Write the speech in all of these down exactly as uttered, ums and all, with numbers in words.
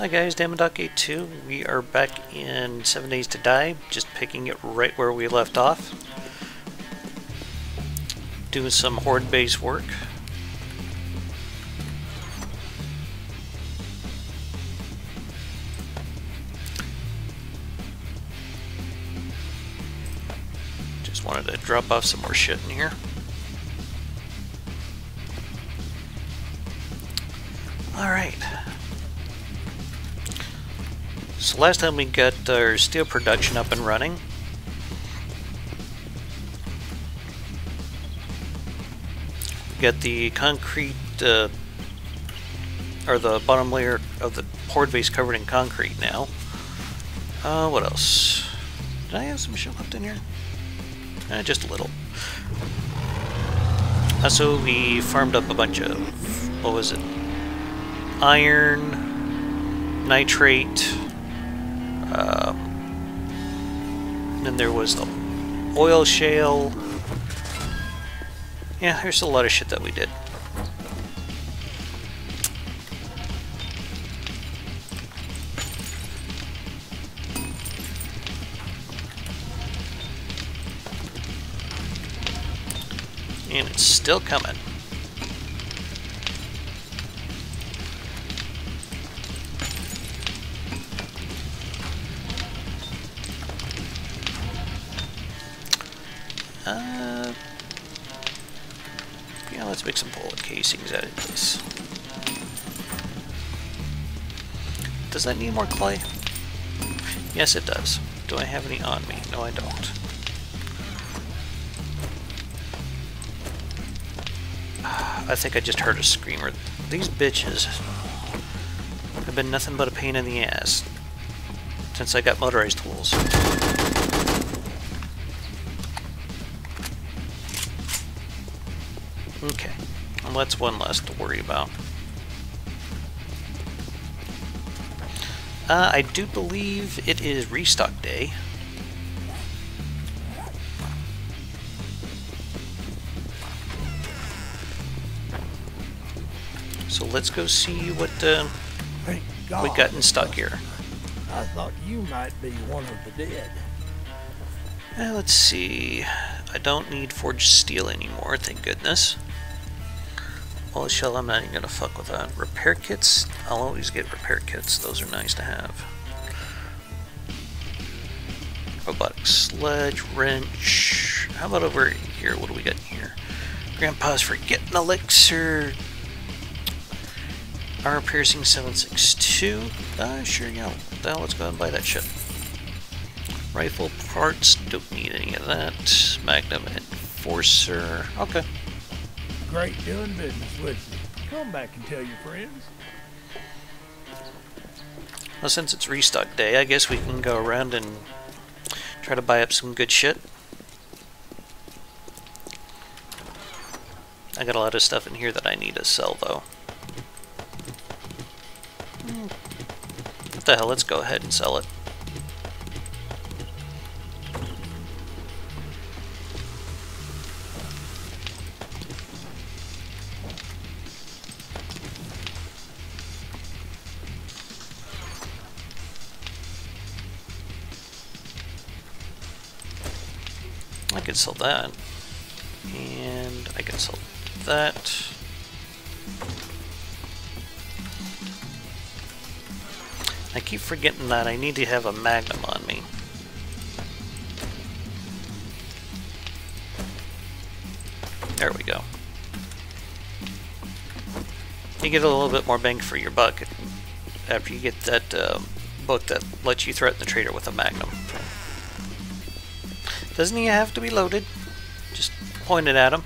Hi guys, Damaddok eighty-two. We are back in seven days to die, just picking it right where we left off. Doing some horde base work. Just wanted to drop off some more shit in here. Alright. So last time we got our steel production up and running. We got the concrete, uh, or the bottom layer of the horde base covered in concrete now. Uh, what else? Did I have some shit left in here? Eh, just a little. Also, we farmed up a bunch of, what was it? Iron, nitrate, Uh, then there was the oil shale. Yeah, there's a lot of shit that we did. And it's still coming. Uh, yeah, let's make some bullet casings out of this. Does that need more clay? Yes, it does. Do I have any on me? No, I don't. I think I just heard a screamer. These bitches have been nothing but a pain in the ass since I got motorized tools. Okay, well, that's one less to worry about. Uh, I do believe it is restock day. So let's go see what uh, we got in stock here. I thought you might be one of the dead. Uh, let's see. I don't need forged steel anymore, thank goodness. Oil shell, I'm not even gonna fuck with that. Repair kits, I'll always get repair kits, those are nice to have. Robotic sledge, wrench. How about over here? What do we got in here? Grandpa's forgetting elixir. Armor piercing seven six two. Uh, sure, yeah. Now let's go ahead and buy that shit. Rifle parts, don't need any of that. Magnum enforcer. Okay. Great doing business with you. Come back and tell your friends. Well, since it's restock day, I guess we can go around and try to buy up some good shit. I got a lot of stuff in here that I need to sell, though. What the hell, let's go ahead and sell it. I could sell that, and I could sell that. I keep forgetting that I need to have a magnum on me. There we go. You get a little bit more bang for your buck after you get that uh, book that lets you threaten the trader with a magnum. Doesn't he have to be loaded? Just point it at him.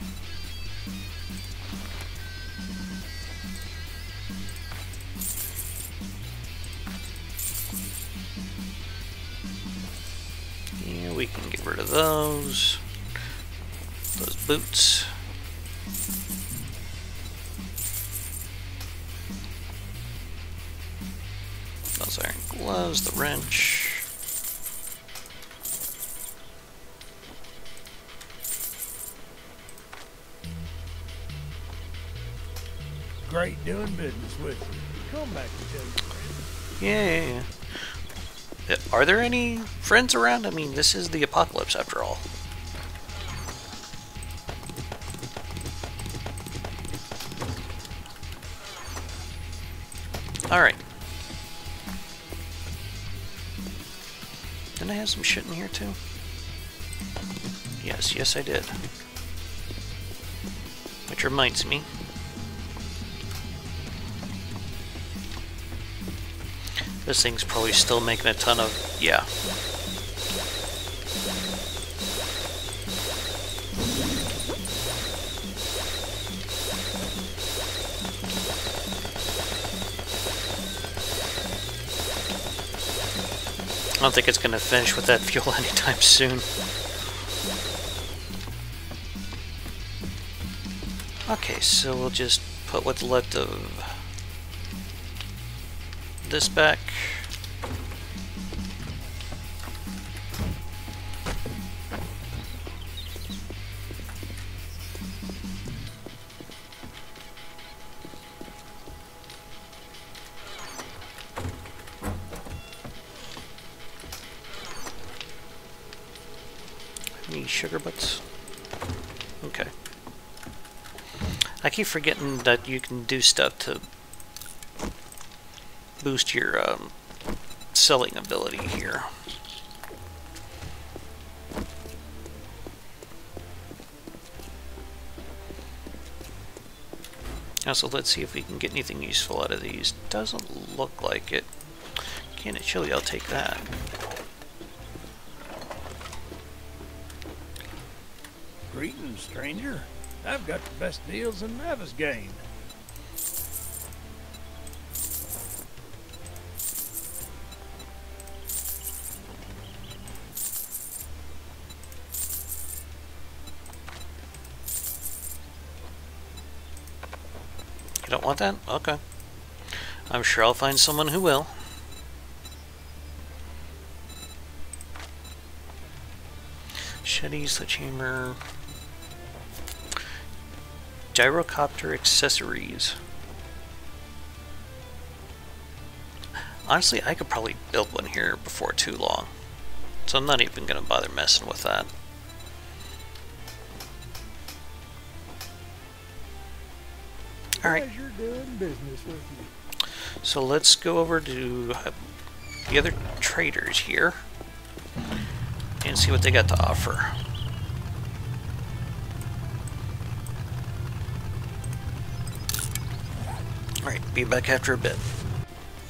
Yeah, we can get rid of those. Those boots. Those iron gloves, the wrench. Great doing business with you. Come back and tell your friends. Yeah, yeah, yeah. Are there any friends around? I mean, this is the apocalypse after all. Alright. Didn't I have some shit in here too? Yes, yes I did. Which reminds me. This thing's probably still making a ton of... yeah. I don't think it's going to finish with that fuel anytime soon. Okay, so we'll just put what's left of this back. Any sugar butts? Okay. I keep forgetting that you can do stuff to boost your um, selling ability here. Also, let's see if we can get anything useful out of these. Doesn't look like it. Can it chili? I'll take that. Greetings, stranger. I've got the best deals in Mavis game. You don't want that? Okay. I'm sure I'll find someone who will. Machete, sledgehammer, gyrocopter accessories. Honestly, I could probably build one here before too long, so I'm not even going to bother messing with that. Alright, so let's go over to uh, the other traders here and see what they got to offer. Alright, be back after a bit.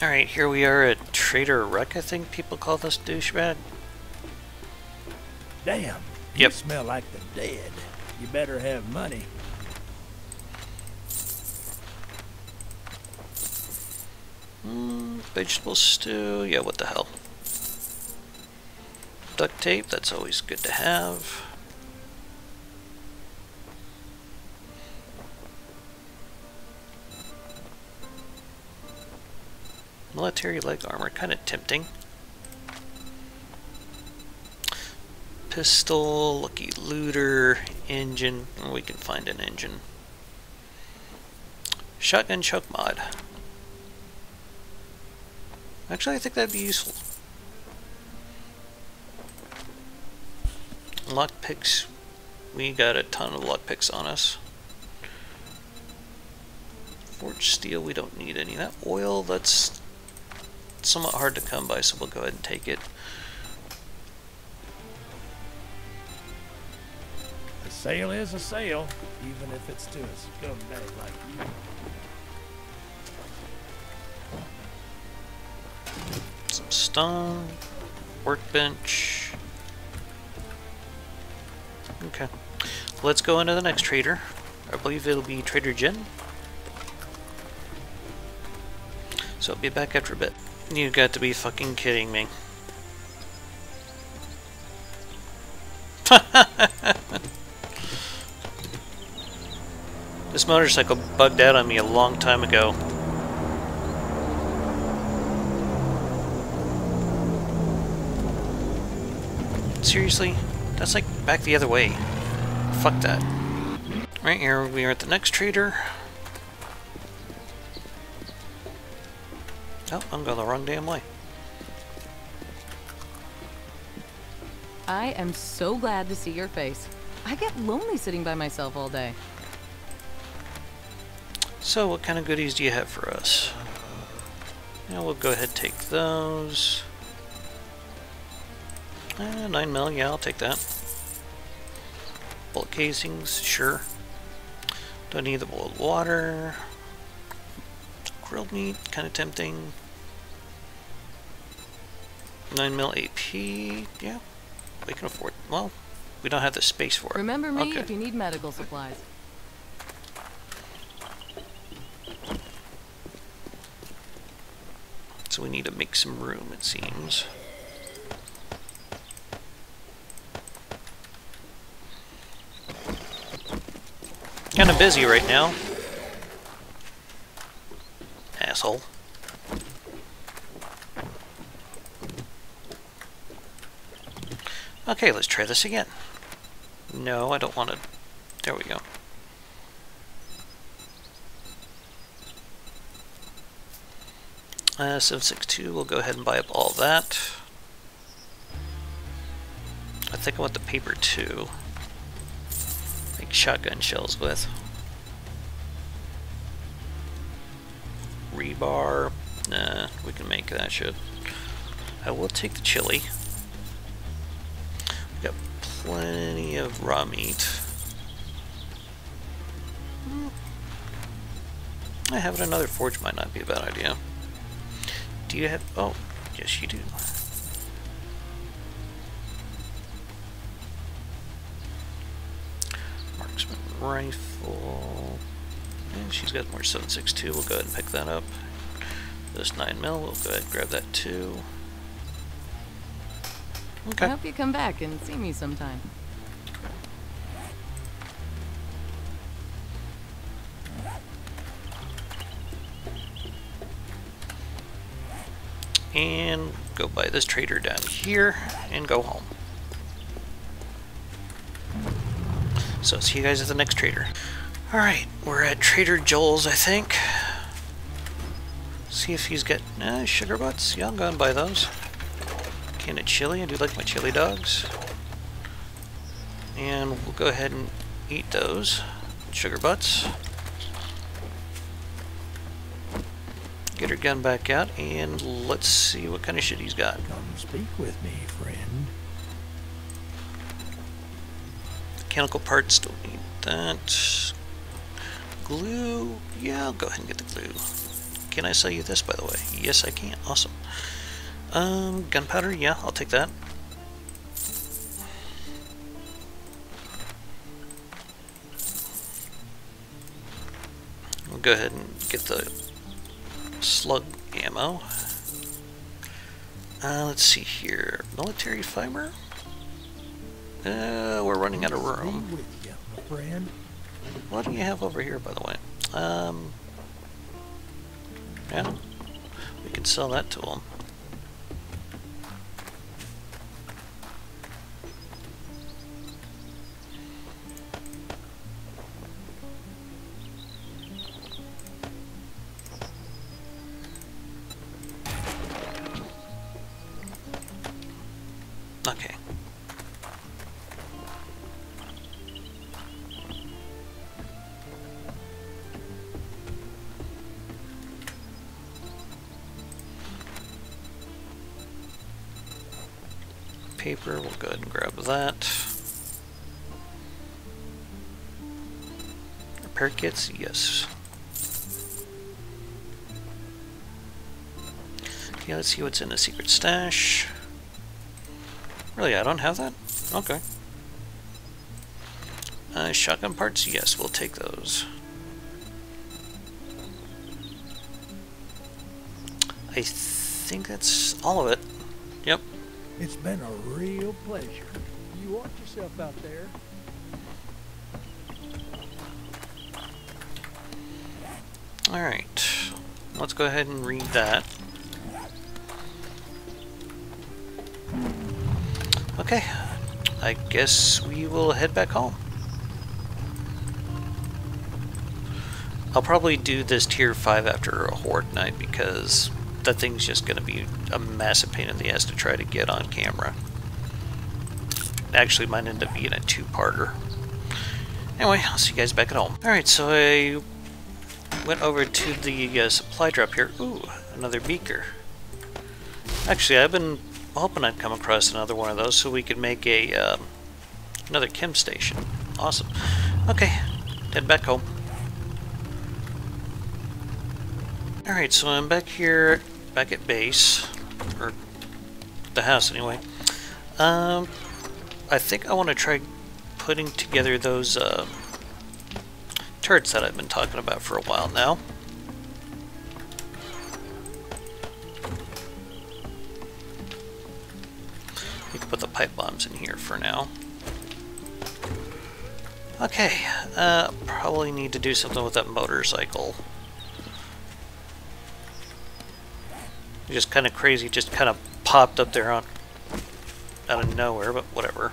Alright, here we are at Trader Wreck, I think people call this douchebag. Damn, yep. You smell like the dead. You better have money. Mm, vegetable stew, yeah, what the hell. Duct tape, that's always good to have. Military leg armor, kind of tempting. Pistol, lucky looter, engine, oh, we can find an engine. Shotgun choke mod. Actually, I think that'd be useful. Lockpicks. We got a ton of lockpicks on us. Forged steel, we don't need any. That oil, that's somewhat hard to come by, so we'll go ahead and take it. A sale is a sale, even if it's to a scumbag like you. Some stone, workbench. Okay, let's go into the next trader. I believe it'll be Trader Jin. So I'll be back after a bit. You got to be fucking kidding me. This motorcycle bugged out on me a long time ago. Seriously? That's like back the other way. Fuck that. Right here, we are at the next trader. Oh, I'm going the wrong damn way. I am so glad to see your face. I get lonely sitting by myself all day. So what kind of goodies do you have for us? Now we'll go ahead and take those. Uh, nine mil, yeah, I'll take that. Bullet casings, sure. Don't need the boiled water. Grilled meat, kind of tempting. nine mil A P, yeah. We can afford, well, we don't have the space for it. Remember me okay. if you need medical supplies. So we need to make some room, it seems. Kind of busy right now. Asshole. Okay, let's try this again. No, I don't want to. There we go. Uh, seven six two, we'll go ahead and buy up all that. I think I want the paper too. Make shotgun shells with. Rebar. Nah, we can make that shit. I will take the chili. We got plenty of raw meat. Mm. I have another forge might not be a bad idea. Do you have... oh, yes you do. Marksman rifle. And she's got more seven six two. We'll go ahead and pick that up. This nine mil, we'll go ahead and grab that too. Okay. I hope you come back and see me sometime. And go buy this trader down here and go home. So see you guys at the next trader. Alright, we're at Trader Joel's, I think. See if he's got uh, sugar butts. Yeah, I'm going to buy those. Can of chili. I do like my chili dogs. And we'll go ahead and eat those sugar butts. Get her gun back out, and let's see what kind of shit he's got. Come speak with me, friend. Mechanical parts, don't need that. Glue, yeah, I'll go ahead and get the glue. Can I sell you this, by the way? Yes, I can. Awesome. Um, gunpowder, yeah, I'll take that. We'll go ahead and get the slug ammo. Uh, let's see here. Military fiber? Uh, we're running out of room. What do you have over here, by the way? Um, yeah, we can sell that to them. Okay. Paper, we'll go ahead and grab that. Repair kits, yes. Okay, let's see what's in the secret stash. Really, I don't have that? Okay. Uh, shotgun parts? Yes, we'll take those. I think that's all of it. Yep. It's been a real pleasure. You watch yourself out there. Alright. Let's go ahead and read that. Okay, I guess we will head back home. I'll probably do this tier five after a horde night because that thing's just going to be a massive pain in the ass to try to get on camera. Actually, mine ended up being a two-parter. Anyway, I'll see you guys back at home. Alright, so I went over to the uh, supply drop here. Ooh, another beaker. Actually, I've been hoping I'd come across another one of those so we could make a um, another chem station. Awesome. Okay, head back home. Alright, so I'm back here, back at base, or the house anyway. Um, I think I want to try putting together those uh, turrets that I've been talking about for a while now. We can put the pipe bombs in here for now. Okay, uh, probably need to do something with that motorcycle. Just kind of crazy, just kind of popped up there on out of nowhere, but whatever.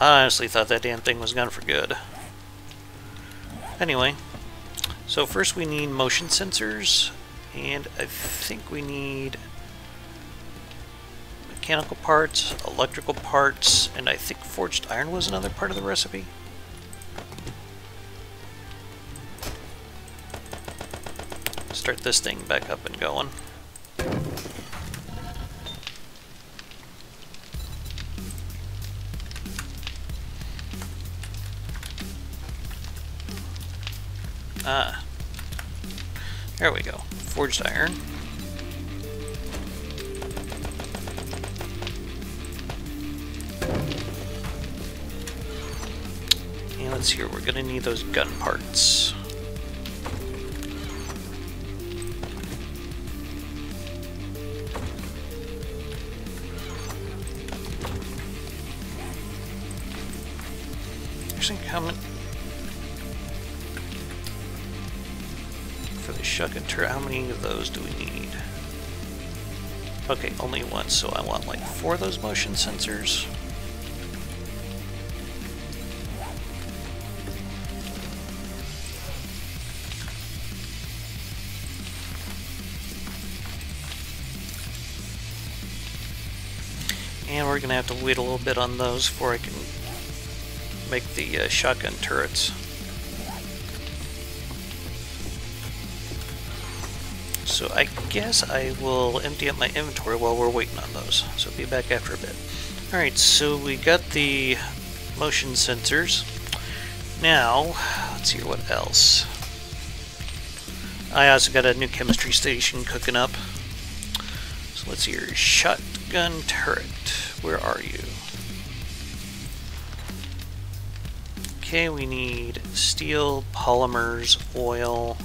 I honestly thought that damn thing was gone for good. Anyway, so first we need motion sensors, and I think we need mechanical parts, electrical parts, and I think forged iron was another part of the recipe. Start this thing back up and going. Ah, there we go. Forged iron. And let's see here, we're gonna need those gun parts. Coming for the shuck and turret. How many of those do we need? Okay, only one, so I want like four of those motion sensors. And we're gonna have to wait a little bit on those before I can make the uh, shotgun turrets. So I guess I will empty up my inventory while we're waiting on those. So be back after a bit. Alright, so we got the motion sensors. Now, let's see what else. I also got a new chemistry station cooking up. So let's see here. Shotgun turret. Where are you? Okay, we need steel, polymers, oil.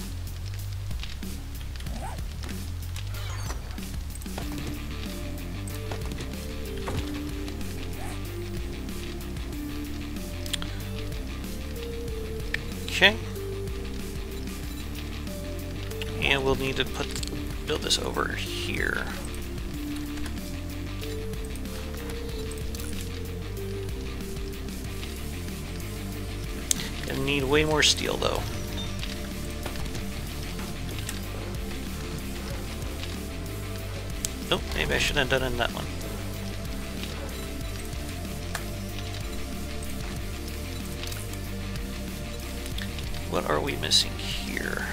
Okay. And we'll need to put build this over here. Need way more steel though. Nope, maybe I shouldn't have done it in that one. What are we missing here?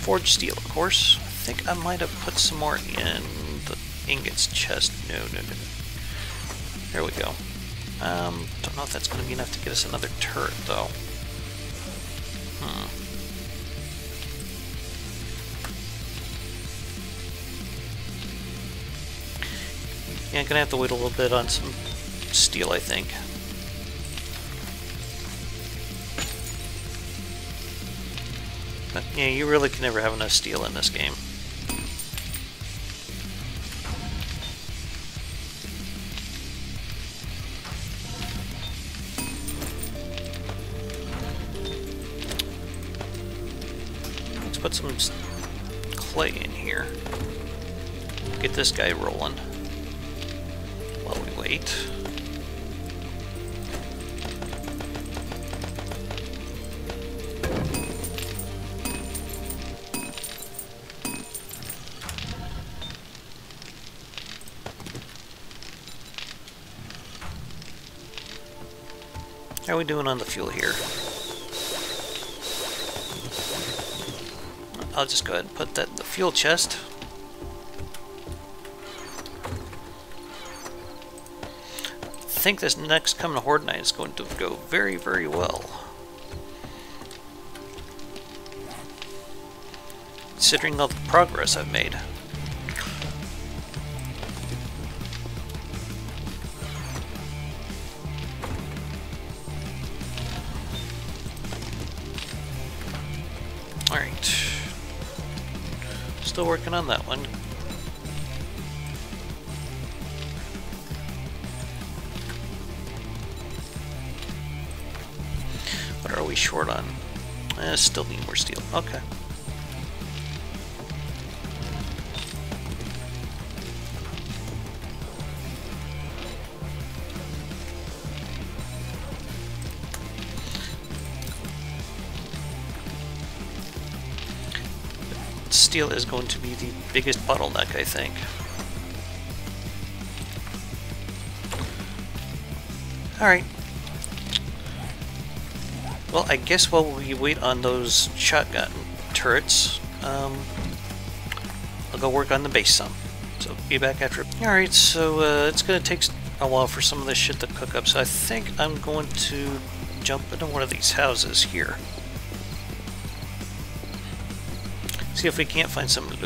Forged steel, of course. I think I might have put some more in the ingots chest. No, no, no. There we go. Um, don't know if that's going to be enough to get us another turret, though. Hmm. Yeah, I'm going to have to wait a little bit on some steel, I think. But, yeah, you really can never have enough steel in this game. Put some clay in here. Get this guy rolling while we wait. How are we doing on the fuel here? I'll just go ahead and put that in the fuel chest. I think this next coming horde night is going to go very, very well. Considering all the progress I've made. Alright. Still working on that one. What are we short on? Eh, still need more steel. Okay. Steel is going to be the biggest bottleneck, I think. Alright. Well, I guess while we wait on those shotgun turrets, um, I'll go work on the base some. So, be back after. Alright, so uh, it's going to take a while for some of this shit to cook up, so I think I'm going to jump into one of these houses here. See if we can't find some loot.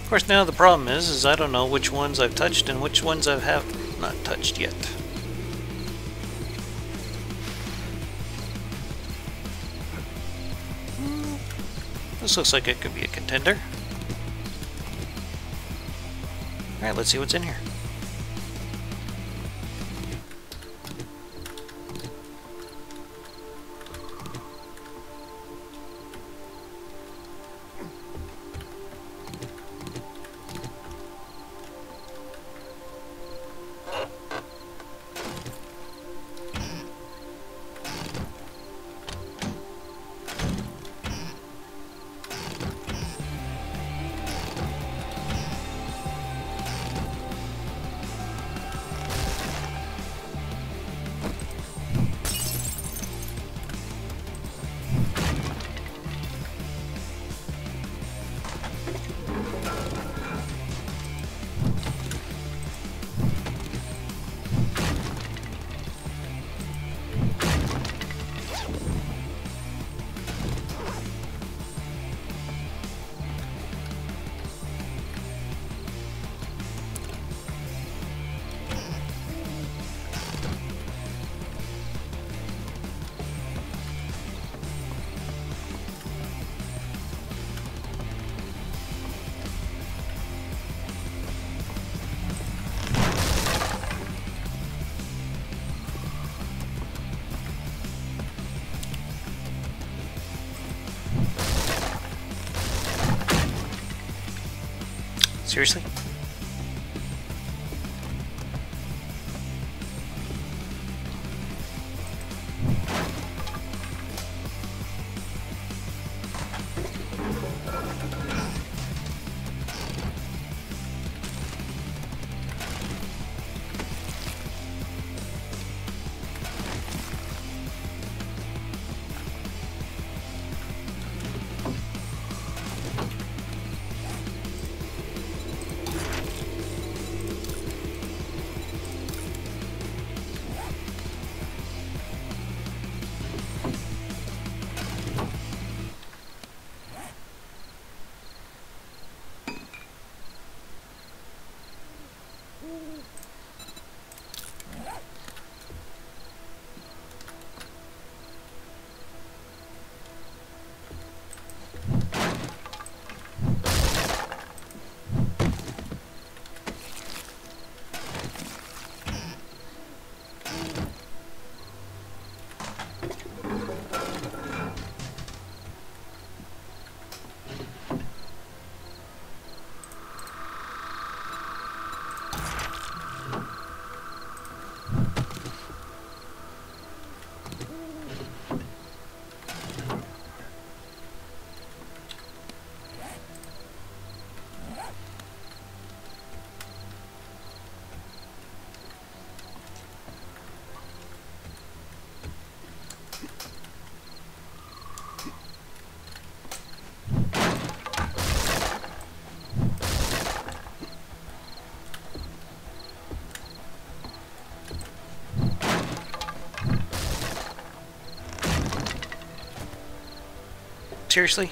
Of course, now the problem is, is I don't know which ones I've touched and which ones I have not touched yet. This looks like it could be a contender. Alright, let's see what's in here. Seriously? seriously?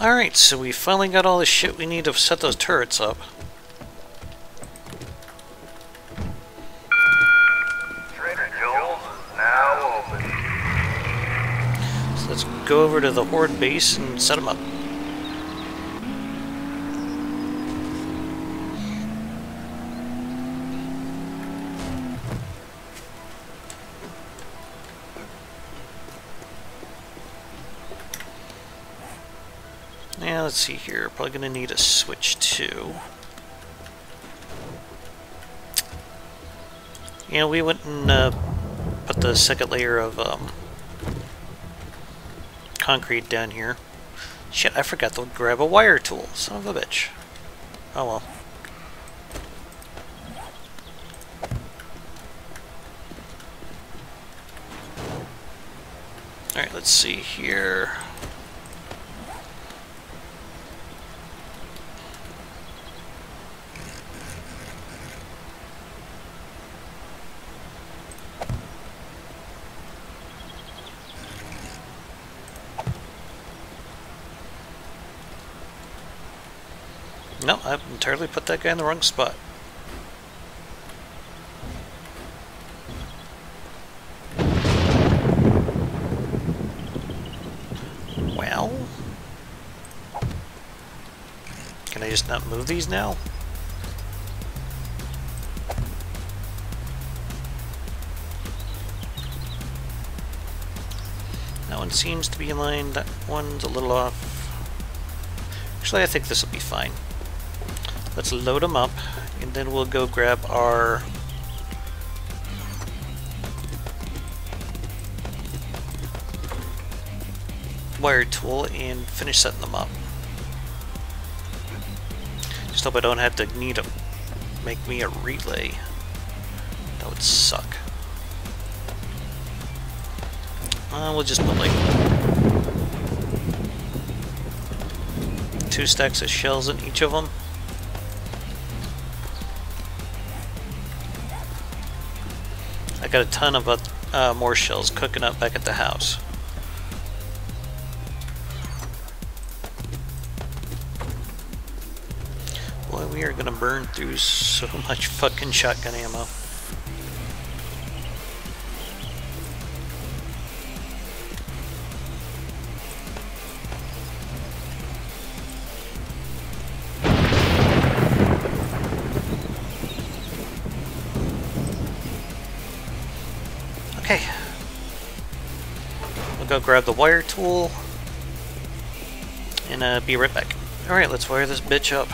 Alright, so we finally got all the shit we need to set those turrets up. Trader Joel now open. So let's go over to the Horde base and set them up. Let's see here, probably gonna need a switch too. Yeah, we went and uh, put the second layer of um, concrete down here. Shit, I forgot to grab a wire tool, son of a bitch. Oh well. Alright, let's see here. No, I've entirely put that guy in the wrong spot. Well, can I just not move these now? That one seems to be in line, that one's a little off. Actually, I think this will be fine. Let's load them up, and then we'll go grab our wire tool and finish setting them up. Just hope I don't have to need to make me a relay. That would suck. Uh, we'll just put like two stacks of shells in each of them. I got a ton of uh, more shells cooking up back at the house. Boy, we are gonna burn through so much fucking shotgun ammo. Grab the wire tool and uh, be right back. Alright, let's wire this bitch up.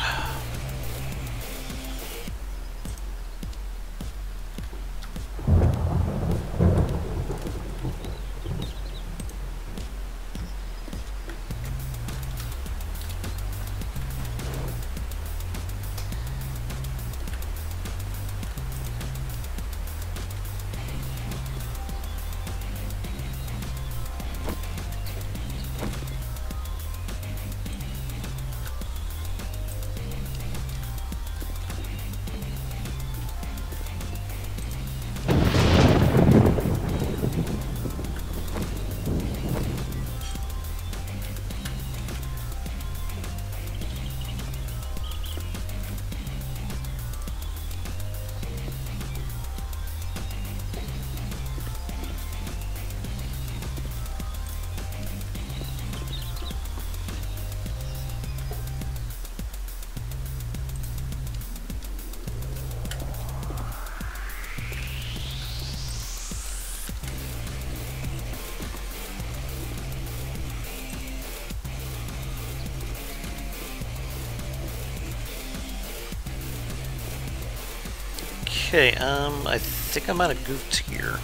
Okay, um, I think I'm out of goofs here.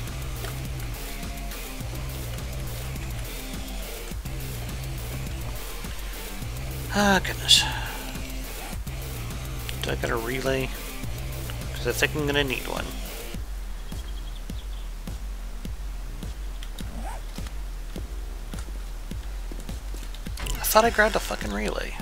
Ah, goodness. Do I got a relay? Because I think I'm going to need one. I thought I grabbed a fucking relay.